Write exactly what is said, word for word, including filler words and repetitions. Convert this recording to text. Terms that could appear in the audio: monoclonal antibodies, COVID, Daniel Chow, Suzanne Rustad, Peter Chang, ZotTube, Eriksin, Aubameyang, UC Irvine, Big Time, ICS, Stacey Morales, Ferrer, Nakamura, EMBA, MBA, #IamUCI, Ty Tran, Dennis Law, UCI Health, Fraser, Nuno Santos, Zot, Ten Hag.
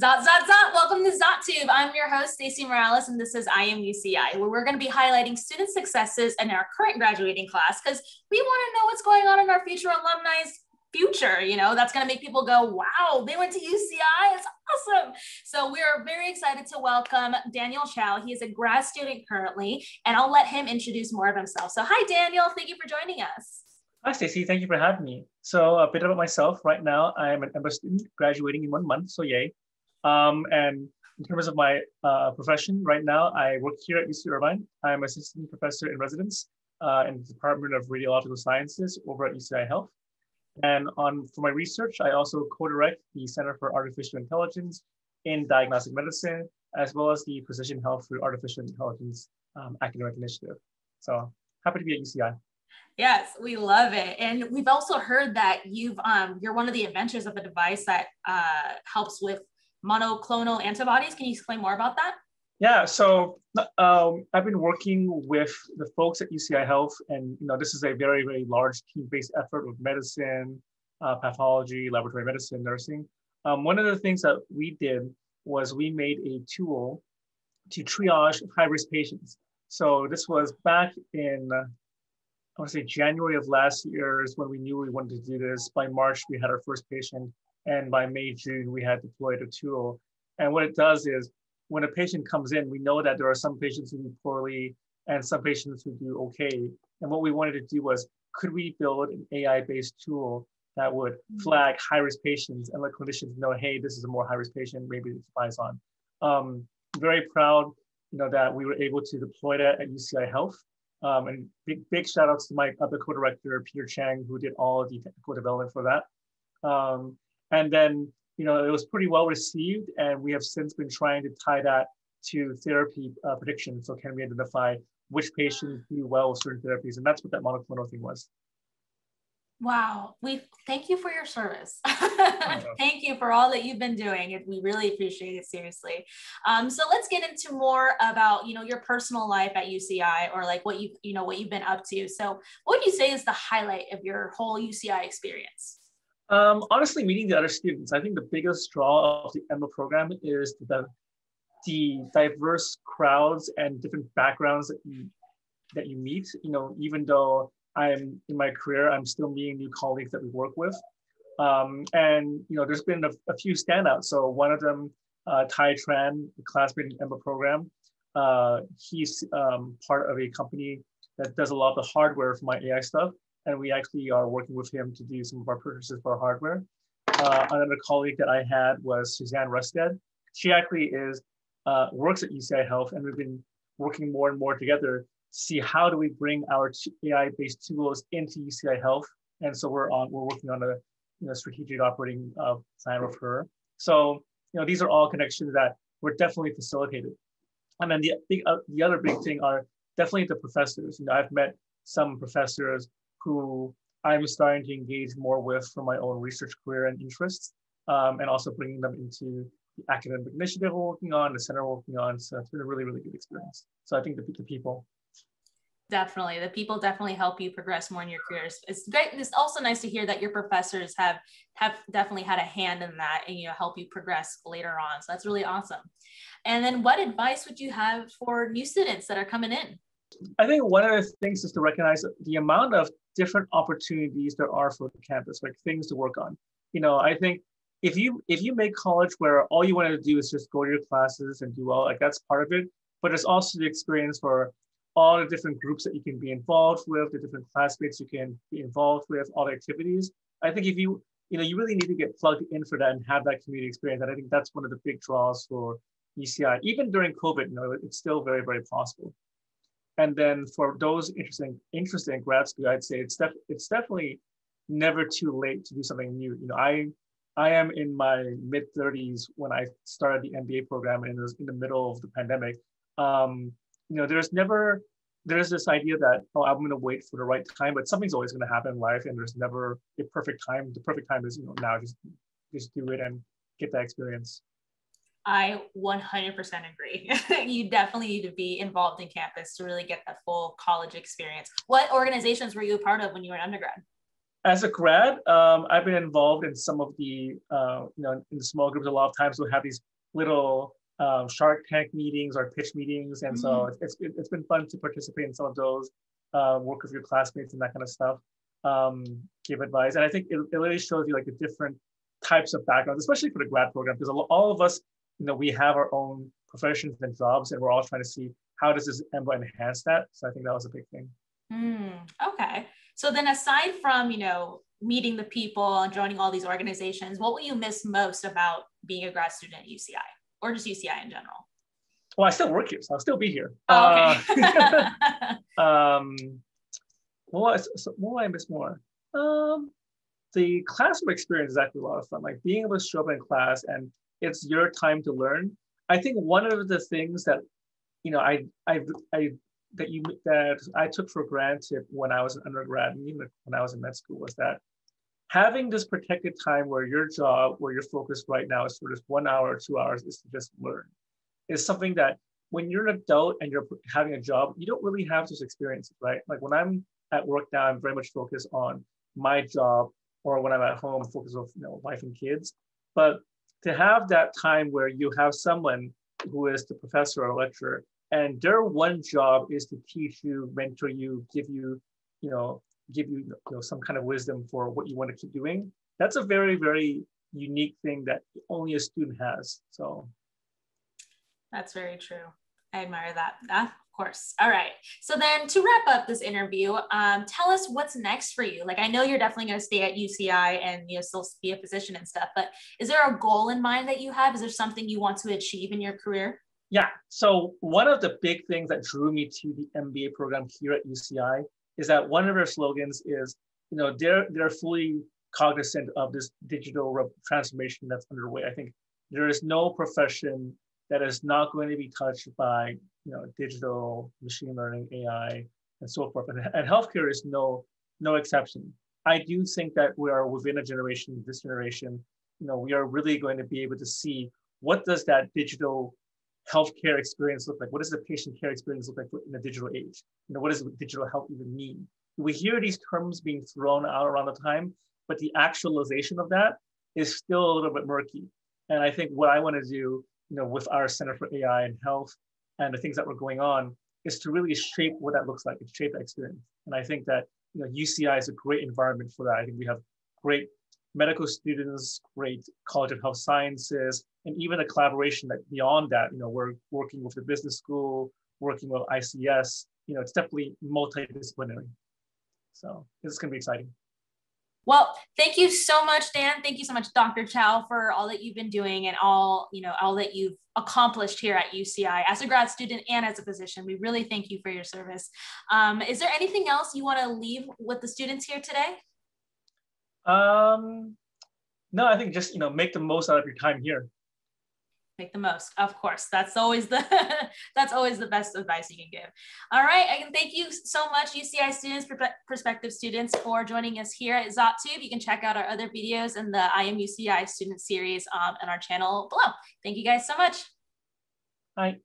Zot, Zot, Zot, welcome to ZotTube. I'm your host, Stacey Morales, and this is I Am U C I, where we're gonna be highlighting student successes in our current graduating class, because we wanna know what's going on in our future alumni's future, you know, that's gonna make people go, wow, they went to U C I, it's awesome. So we're very excited to welcome Daniel Chow. He is a grad student currently, and I'll let him introduce more of himself. So hi, Daniel, thank you for joining us. Hi, Stacey, thank you for having me. So a bit about myself right now, I'm an EMBA student graduating in one month, so yay. Um, and in terms of my uh, profession right now, I work here at U C Irvine. I'm assistant professor in residence uh, in the Department of Radiological Sciences over at U C I Health. And on for my research, I also co-direct the Center for Artificial Intelligence in Diagnostic Medicine, as well as the Precision Health through Artificial Intelligence um, academic initiative. So happy to be at U C I. Yes, we love it. And we've also heard that you've, um, you're one of the inventors of a device that uh, helps with monoclonal antibodies. Can you explain more about that? Yeah, so um, I've been working with the folks at U C I Health, and you know, this is a very, very large team-based effort with medicine, uh, pathology, laboratory medicine, nursing. Um, one of the things that we did was we made a tool to triage high-risk patients. So this was back in, uh, I want to say January of last year is when we knew we wanted to do this. By March, we had our first patient, and by May, June, we had deployed a tool. And what it does is, when a patient comes in, we know that there are some patients who do poorly and some patients who do okay. And what we wanted to do was, could we build an A I-based tool that would flag high-risk patients and let clinicians know, hey, this is a more high-risk patient, maybe it's Bison. Um, very proud, you know, that we were able to deploy that at U C I Health. Um, and big, big shout outs to my other co-director, Peter Chang, who did all of the technical development for that. Um, and then, you know, it was pretty well received, and we have since been trying to tie that to therapy uh, prediction. So can we identify which patients do well with certain therapies? And that's what that monoclonal thing was. Wow, we thank you for your service. Thank you for all that you've been doing. We really appreciate it, seriously. Um, so let's get into more about, you know, your personal life at U C I, or like what you, you know, what you've been up to. So what would you say is the highlight of your whole U C I experience? Um, honestly, meeting the other students. I think the biggest draw of the EMBA program is the, the diverse crowds and different backgrounds that you, that you meet. You know, even though I'm in my career, I'm still meeting new colleagues that we work with. Um, and, you know, there's been a, a few standouts. So one of them, uh, Ty Tran, a classmate in the EMBA program, uh, he's um, part of a company that does a lot of the hardware for my A I stuff. And we actually are working with him to do some of our purchases for our hardware. Uh, another colleague that I had was Suzanne Rustad. She actually is, uh, works at U C I Health, and we've been working more and more together to see how do we bring our A I-based tools into U C I Health. And so we're on, we're working on a you know, strategic operating uh, plan with her. So you know, these are all connections that were definitely facilitated. And then the, big, uh, the other big thing are definitely the professors. You know, I've met some professors who I'm starting to engage more with for my own research career and interests, um, and also bringing them into the academic initiative we're working on, the center we're working on. So it's been a really, really good experience. So I think the, the people. Definitely. The people definitely help you progress more in your careers. It's great. It's also nice to hear that your professors have, have definitely had a hand in that and, you know, help you progress later on. So that's really awesome. And then what advice would you have for new students that are coming in? I think one of the things is to recognize the amount of different opportunities there are for the campus, like things to work on. You know, I think if you if you make college where all you want to do is just go to your classes and do well, like that's part of it, but it's also the experience for all the different groups that you can be involved with, the different classmates you can be involved with, all the activities. I think if you, you know, you really need to get plugged in for that and have that community experience. And I think that's one of the big draws for U C I. Even during COVID, you know, it's still very, very possible. And then for those interesting, interested in grad school, I'd say it's, def it's definitely never too late to do something new. You know, I, I am in my mid thirties when I started the M B A program, and it was in the middle of the pandemic. Um, you know, there's never, there's this idea that, oh, I'm going to wait for the right time, but something's always going to happen in life, and there's never a perfect time. The perfect time is, you know, now. Just, just do it and get that experience. I one hundred percent agree. You definitely need to be involved in campus to really get that full college experience. What organizations were you a part of when you were an undergrad? As a grad, um, I've been involved in some of the, uh, you know, in small groups. A lot of times we'll have these little uh, Shark Tank meetings or pitch meetings. And mm-hmm. so it's, it's, it's been fun to participate in some of those, uh, work with your classmates and that kind of stuff, um, give advice. And I think it, it really shows you like the different types of backgrounds, especially for the grad program, because all of us, you know, we have our own professions and jobs, and we're all trying to see how does this E M B A enhance that. So I think that was a big thing. Mm, okay. So then aside from, you know, meeting the people and joining all these organizations, what will you miss most about being a grad student at U C I or just U C I in general? Well, I still work here, so I'll still be here. Oh, okay. uh, um, well, so what will I miss more? Um, the classroom experience is actually a lot of fun, like being able to show up in class and it's your time to learn. I think one of the things that, you know, I, I, I, that you that I took for granted when I was an undergrad and even when I was in med school was that having this protected time where your job, where your focus right now is for just one hour or two hours is to just learn. It's something that when you're an adult and you're having a job, you don't really have those experiences, right? Like when I'm at work now, I'm very much focused on my job, or when I'm at home, I'm focused on, you know, wife and kids. But to have that time where you have someone who is the professor or lecturer, and their one job is to teach you, mentor you, give you, you know, give you, you know, some kind of wisdom for what you want to keep doing. That's a very, very unique thing that only a student has. So that's very true. I admire that. Ah, of course. All right. So then to wrap up this interview, um, tell us what's next for you. Like, I know you're definitely going to stay at U C I and, you know, still be a physician and stuff, but is there a goal in mind that you have? Is there something you want to achieve in your career? Yeah, so one of the big things that drew me to the M B A program here at U C I is that one of their slogans is, you know, they're they're fully cognizant of this digital transformation that's underway. I think there is no profession that is not going to be touched by, you know, digital, machine learning, A I, and so forth. And, and healthcare is no no exception. I do think that we are within a generation, this generation, you know, we are really going to be able to see what does that digital healthcare experience look like? What does the patient care experience look like in a digital age? You know, what does digital health even mean? We hear these terms being thrown out around the time, but the actualization of that is still a little bit murky. And I think what I want to do, you know, with our Center for A I and Health and the things that were going on is to really shape what that looks like, shape that experience. And I think that, you know, U C I is a great environment for that. I think we have great medical students, great College of Health Sciences, and even a collaboration that beyond that, you know, we're working with the business school, working with I C S, you know, it's definitely multidisciplinary. So it's going to be exciting. Well, thank you so much, Dan. Thank you so much, Doctor Chow, for all that you've been doing and all, you know, all that you've accomplished here at U C I as a grad student and as a physician. We really thank you for your service. Um, is there anything else you want to leave with the students here today? Um, no, I think just, you know, make the most out of your time here. Make the most, of course. That's always the that's always the best advice you can give. All right, I can thank you so much, U C I students, prospective students, for joining us here at ZotTube. You can check out our other videos in the I Am U C I student series um, on our channel below. Thank you guys so much. Bye.